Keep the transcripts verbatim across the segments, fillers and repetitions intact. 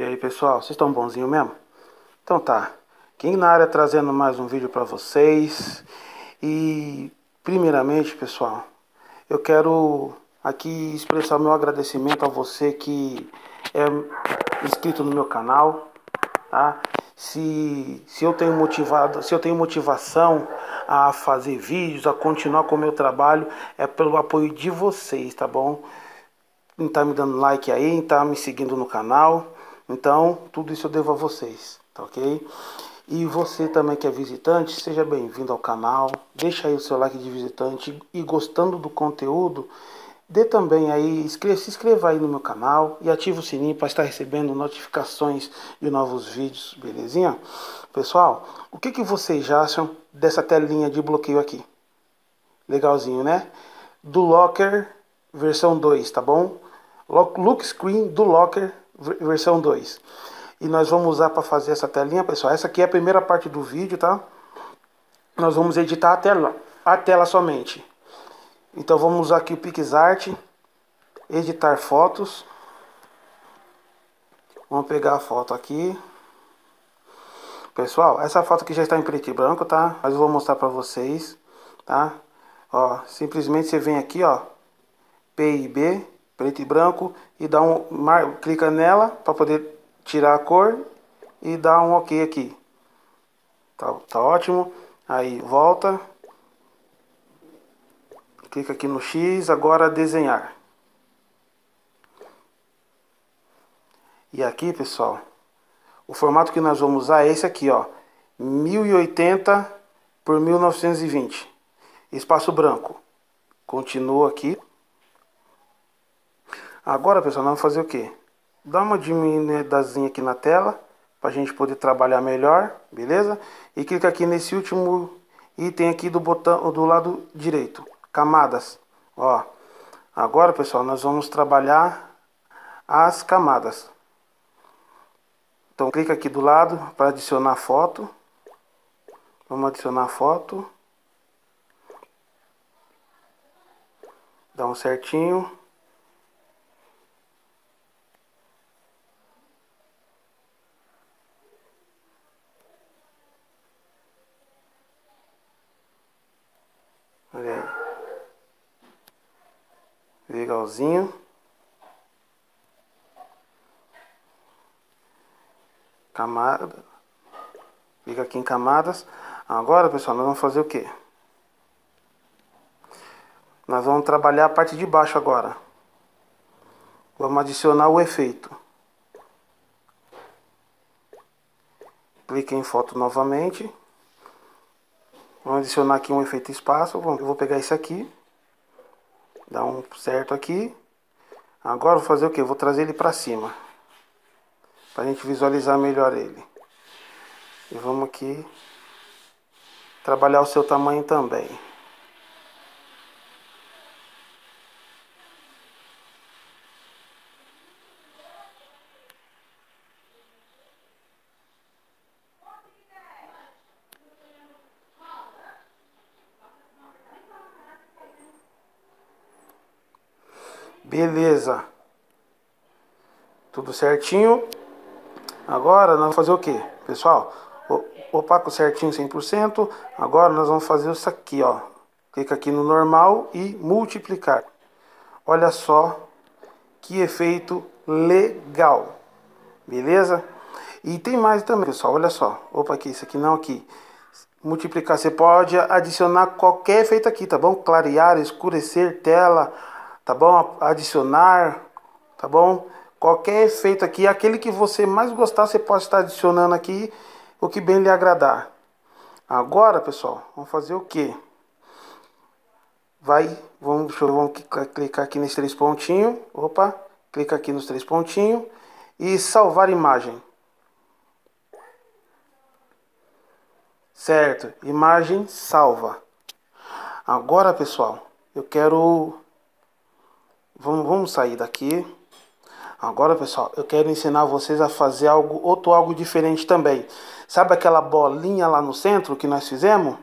E aí pessoal, vocês estão bonzinhos mesmo? Então tá, King na área trazendo mais um vídeo para vocês. E primeiramente pessoal, eu quero aqui expressar meu agradecimento a você que é inscrito no meu canal, tá? Se, se, eu tenho motivado, se eu tenho motivação a fazer vídeos, a continuar com o meu trabalho, é pelo apoio de vocês, tá bom? Não tá me dando like aí, não tá me seguindo no canal. Então, tudo isso eu devo a vocês, tá ok? E você também que é visitante, seja bem-vindo ao canal. Deixa aí o seu like de visitante e gostando do conteúdo, dê também aí, se inscreva aí no meu canal e ative o sininho para estar recebendo notificações de novos vídeos, belezinha? Pessoal, o que, que vocês acham dessa telinha de bloqueio aqui? Legalzinho, né? DULocker versão dois, tá bom? Lockscreen DULocker versão dois. E nós vamos usar para fazer essa telinha, pessoal. Essa aqui é a primeira parte do vídeo, tá? Nós vamos editar a tela, a tela somente. Então vamos usar aqui o PicsArt, editar fotos. Vamos pegar a foto aqui. Pessoal, essa foto aqui já está em preto e branco, tá? Mas eu vou mostrar para vocês, tá? Ó, simplesmente você vem aqui, ó, P I B, preto e branco, e dá um mar, clica nela para poder tirar a cor e dá um OK aqui. Tá, tá ótimo. Aí volta. Clica aqui no X, agora desenhar. E aqui, pessoal, o formato que nós vamos usar é esse aqui, ó, mil e oitenta por mil novecentos e vinte, espaço branco. Continua aqui. Agora, pessoal, nós vamos fazer o quê? Dá uma diminuidazinha aqui na tela, para a gente poder trabalhar melhor, beleza? E clica aqui nesse último item aqui do botão do lado direito. Camadas, ó. Agora, pessoal, nós vamos trabalhar as camadas. Então, clica aqui do lado para adicionar foto. Vamos adicionar foto. Dá um certinho. Olha aí. Legalzinho. Camada. Clica aqui em camadas. Agora, pessoal, nós vamos fazer o quê? Nós vamos trabalhar a parte de baixo agora. Vamos adicionar o efeito. Clique em foto novamente. Vamos adicionar aqui um efeito espaço. Eu vou pegar esse aqui. Dá um certo aqui. Agora vou fazer o que? Vou trazer ele para cima, para a gente visualizar melhor ele. E vamos aqui trabalhar o seu tamanho também. Beleza, tudo certinho. Agora nós vamos fazer o que, pessoal? Opaco certinho cem por cento. Agora nós vamos fazer isso aqui, ó. Clica aqui no normal e multiplicar. Olha só que efeito legal, beleza? E tem mais também, pessoal, olha só. Opa, aqui, isso aqui não, aqui. Multiplicar, você pode adicionar qualquer efeito aqui, tá bom? Clarear, escurecer, tela... Tá bom? Adicionar, tá bom? Qualquer efeito aqui, aquele que você mais gostar, você pode estar adicionando aqui, o que bem lhe agradar. Agora, pessoal, vamos fazer o que? Vai, vamos, deixa eu, vamos clicar aqui nesses três pontinhos. Opa, clica aqui nos três pontinhos e salvar imagem. Certo, imagem salva. Agora, pessoal, eu quero... Vamos sair daqui. Agora, pessoal, eu quero ensinar vocês a fazer algo, outro algo diferente também. Sabe aquela bolinha lá no centro que nós fizemos?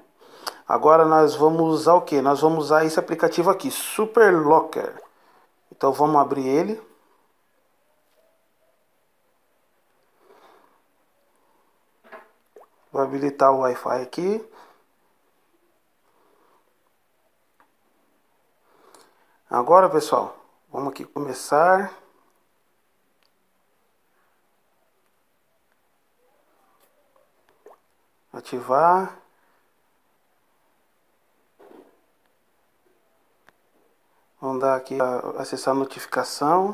Agora nós vamos usar o que? Nós vamos usar esse aplicativo aqui, Super Locker. Então vamos abrir ele. Vou habilitar o Wi-Fi aqui. Agora, pessoal, vamos aqui começar. Ativar. Vamos dar aqui a acessar a notificação.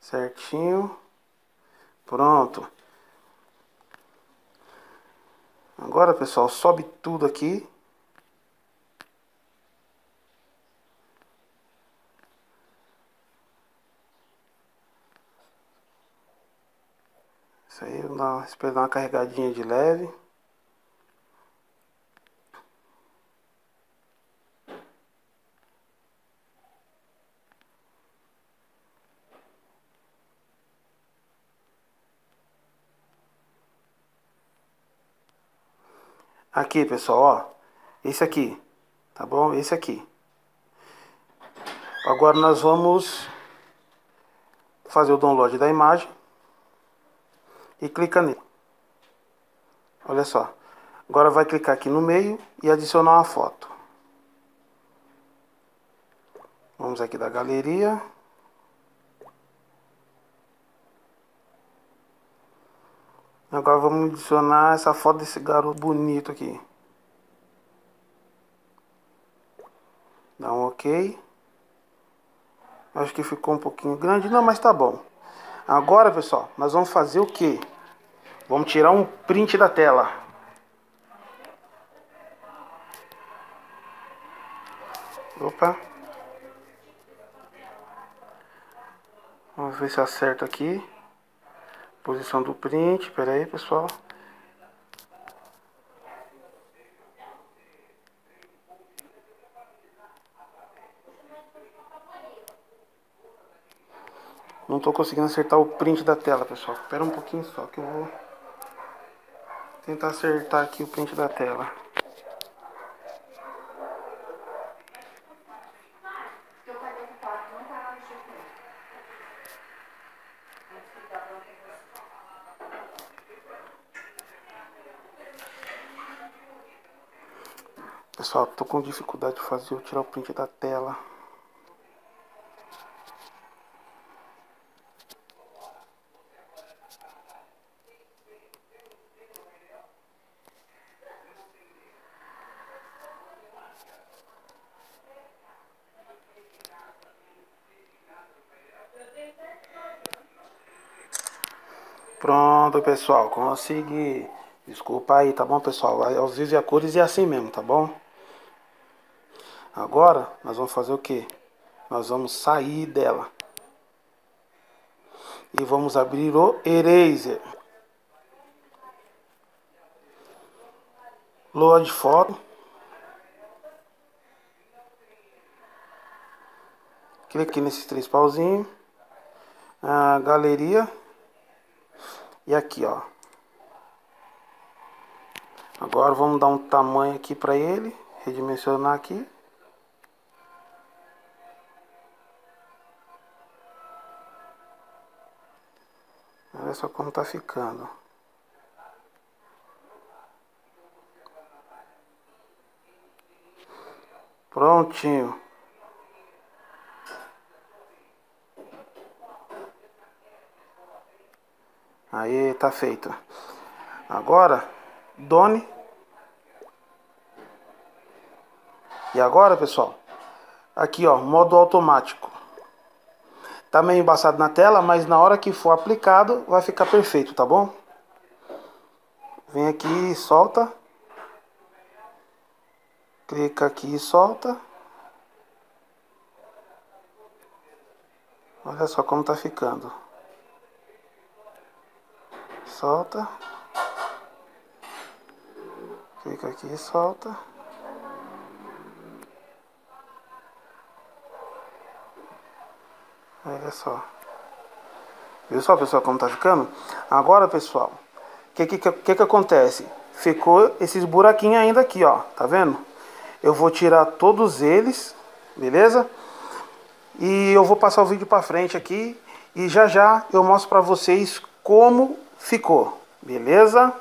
Certinho. Pronto. Agora, pessoal, sobe tudo aqui. Isso aí, vamos esperar uma carregadinha de leve. Aqui, pessoal, ó, esse aqui, tá bom? Esse aqui. Agora nós vamos fazer o download da imagem e clica nele. Olha só. Agora vai clicar aqui no meio e adicionar uma foto. Vamos aqui da galeria. Agora vamos adicionar essa foto desse garoto bonito aqui. Dá um ok. Acho que ficou um pouquinho grande. Não, mas tá bom. Agora, pessoal, nós vamos fazer o quê? Vamos tirar um print da tela. Opa. Vamos ver se acerta aqui. Posição do print, espera aí, pessoal. Não tô conseguindo acertar o print da tela, pessoal. Espera um pouquinho só que eu vou tentar acertar aqui o print da tela. Pessoal, tô com dificuldade de fazer eu tirar o print da tela. Pronto, pessoal, consegui. Desculpa aí, tá bom, pessoal? Ao vivo e a cores é assim mesmo, tá bom? Agora, nós vamos fazer o que? Nós vamos sair dela. E vamos abrir o Eraser. Load foto. Clique aqui nesses três pauzinhos. A galeria. E aqui, ó. Agora vamos dar um tamanho aqui para ele. Redimensionar aqui. Olha só como tá ficando. Prontinho. Aí tá feito. Agora, done. E agora, pessoal, aqui ó, modo automático. Tá meio embaçado na tela, mas na hora que for aplicado, vai ficar perfeito, tá bom? Vem aqui e solta. Clica aqui e solta. Olha só como tá ficando. Solta. Clica aqui e solta. Olha só. Viu só, pessoal, como tá ficando? Agora, pessoal, o que que, que que acontece? Ficou esses buraquinhos ainda aqui, ó. Tá vendo? Eu vou tirar todos eles, beleza? E eu vou passar o vídeo pra frente aqui. E já já eu mostro pra vocês como ficou. Beleza?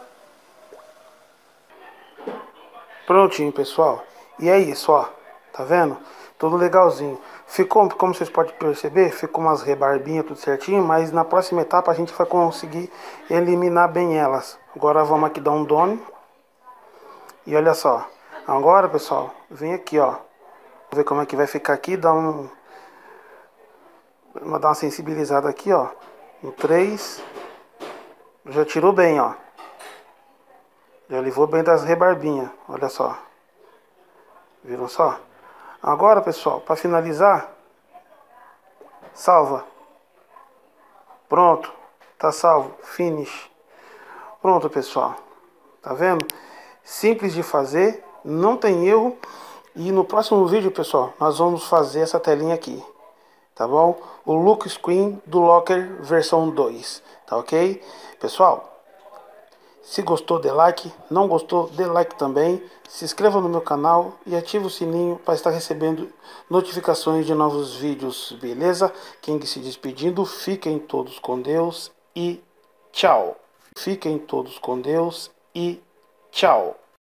Prontinho, pessoal. E é isso, ó. Tá vendo? Tudo legalzinho. Ficou, como vocês podem perceber, ficou umas rebarbinhas, tudo certinho. Mas na próxima etapa a gente vai conseguir eliminar bem elas. Agora vamos aqui dar um done. E olha só. Agora, pessoal, vem aqui, ó. Vamos ver como é que vai ficar aqui. Dá um... Vou dar uma sensibilizada aqui, ó. No três. Já tirou bem, ó. Já levou bem das rebarbinhas. Olha só. Viram só? Agora, pessoal, para finalizar, salva. Pronto, tá salvo, finish. Pronto, pessoal, tá vendo? Simples de fazer, não tem erro. E no próximo vídeo, pessoal, nós vamos fazer essa telinha aqui, tá bom? O Lockscreen do Locker versão dois, tá ok? Pessoal, se gostou, dê like. Não gostou, dê like também. Se inscreva no meu canal e ative o sininho para estar recebendo notificações de novos vídeos, beleza? King se despedindo. Fiquem todos com Deus e tchau. Fiquem todos com Deus e tchau.